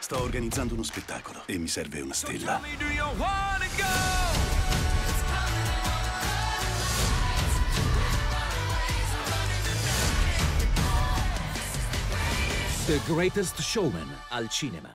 Sto organizzando uno spettacolo e mi serve una stella. The Greatest Showman al cinema.